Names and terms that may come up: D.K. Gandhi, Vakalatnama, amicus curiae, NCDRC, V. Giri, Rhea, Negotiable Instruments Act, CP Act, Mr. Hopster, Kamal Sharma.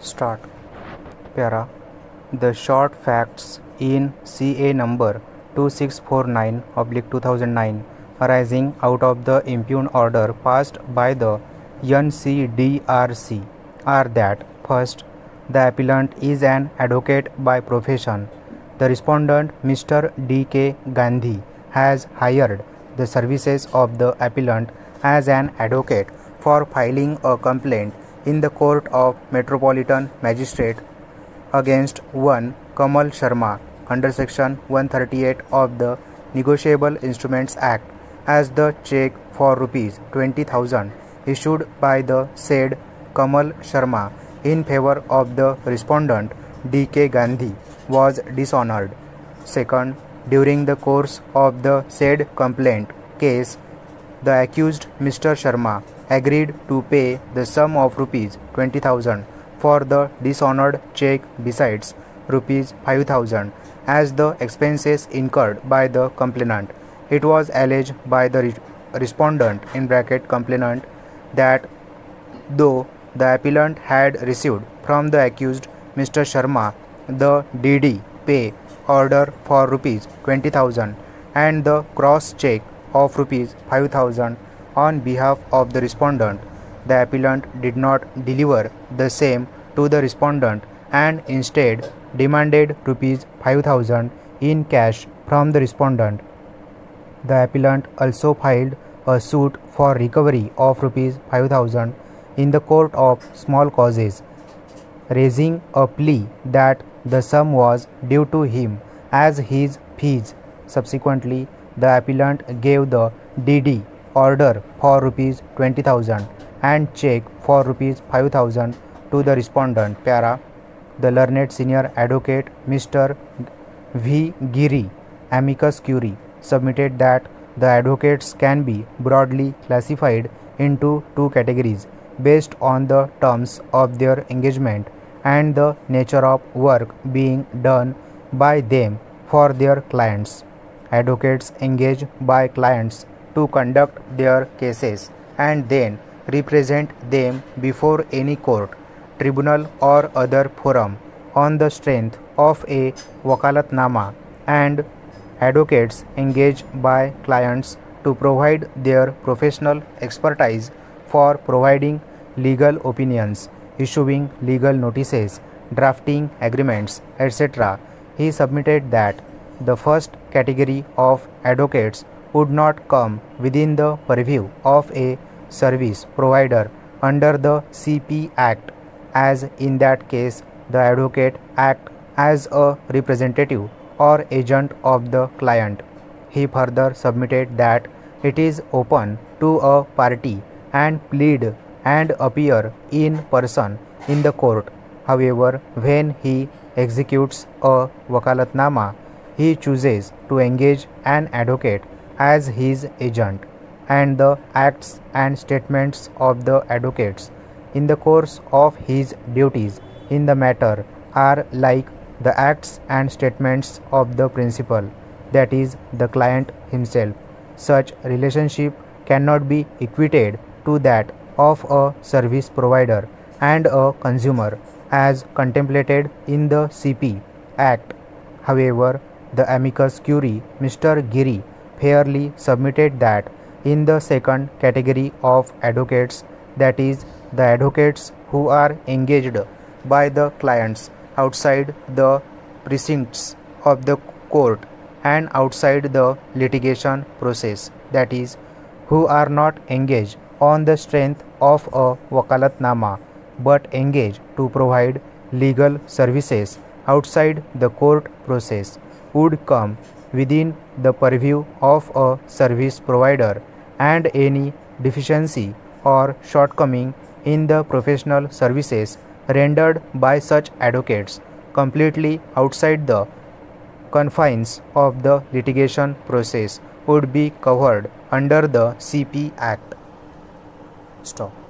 Start. Para. The short facts in CA number 2649/2009 arising out of the impugn order passed by the NCDRC are that: first, the appellant is an advocate by profession. The respondent, Mr. D.K. Gandhi, has hired the services of the appellant as an advocate for filing a complaint in the Court of Metropolitan Magistrate against one Kamal Sharma under Section 138 of the Negotiable Instruments Act as the check for ₹20,000 issued by the said Kamal Sharma in favor of the respondent D.K. Gandhi was dishonored. Second, during the course of the said complaint case, the accused Mr. Sharma agreed to pay the sum of ₹20,000 for the dishonored check besides ₹5,000 as the expenses incurred by the complainant. It was alleged by the respondent (complainant) that though the appellant had received from the accused Mr. Sharma the DD pay order for ₹20,000 and the cross check of ₹5,000 on behalf of the respondent, the appellant did not deliver the same to the respondent and instead demanded ₹5,000 in cash from the respondent. The appellant also filed a suit for recovery of ₹5,000 in the Court of Small Causes, raising a plea that the sum was due to him as his fees. Subsequently, the appellant gave the DD order for ₹20,000 and check for ₹5,000 to the respondent. Para. The learned senior advocate Mr. V. Giri, amicus curiae, submitted that the advocates can be broadly classified into two categories based on the terms of their engagement and the nature of work being done by them for their clients. Advocates engaged by clients to conduct their cases and then represent them before any court, tribunal or other forum on the strength of a Vakalatnama, and advocates engaged by clients to provide their professional expertise for providing legal opinions, issuing legal notices, drafting agreements, etc. He submitted that the first category of advocates would not come within the purview of a service provider under the CP Act, as in that case the advocate acts as a representative or agent of the client. He further submitted that it is open to a party and plead and appear in person in the court. However, when he executes a Vakalatnama, he chooses to engage an advocate as his agent, and the acts and statements of the advocates in the course of his duties in the matter are like the acts and statements of the principal, that is, the client himself. Such relationship cannot be equated to that of a service provider and a consumer as contemplated in the CP Act. However, the amicus curiae Mr. Giri fairly submitted that in the second category of advocates, that is, the advocates who are engaged by the clients outside the precincts of the court and outside the litigation process, that is, who are not engaged on the strength of a Vakalatnama but engaged to provide legal services outside the court process, would come within the purview of a service provider, and any deficiency or shortcoming in the professional services rendered by such advocates completely outside the confines of the litigation process would be covered under the CP Act. Stop.